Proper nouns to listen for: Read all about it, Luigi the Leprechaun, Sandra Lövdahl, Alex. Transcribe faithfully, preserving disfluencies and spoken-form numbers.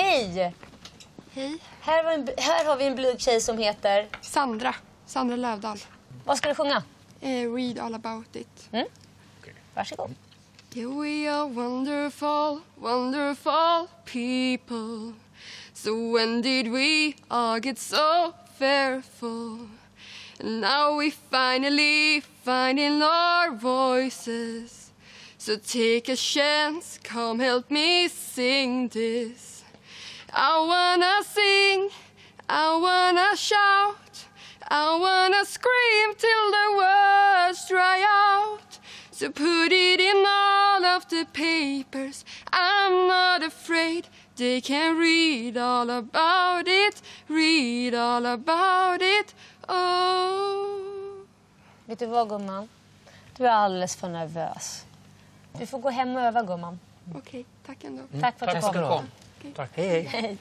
Hej! Hej. Här har, en, här har vi en blyg tjej som heter... Sandra. Sandra Lövdahl. Vad ska du sjunga? Uh, read all about it. Mm. Okay. Varsågod. Yeah, we are wonderful, wonderful people. So when did we all get so fearful? And now we finally finding our voices. So take a chance, come help me sing this. I wanna sing, I wanna shout, I wanna scream till the words dry out. So put it in all of the papers, I'm not afraid. They can read all about it, read all about it, oh. Vet du vad, gumman? Du är alldeles för nervös. Du får gå hem och öva, gumman. Okej, okay, tack ändå. Mm. Tack för att du kom. Tack. Hej, hej.